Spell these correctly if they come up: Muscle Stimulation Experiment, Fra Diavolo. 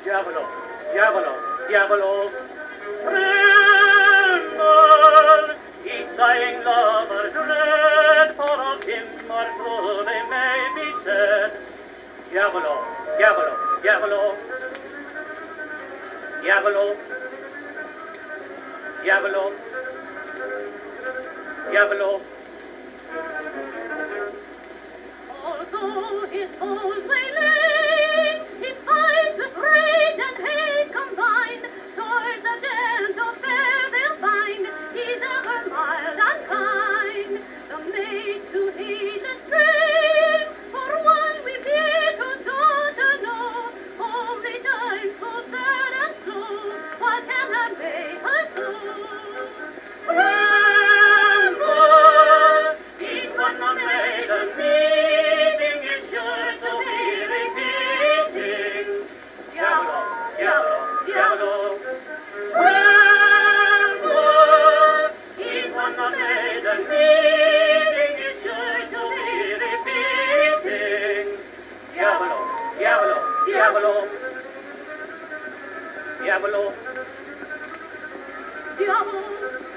Diavolo, Diavolo.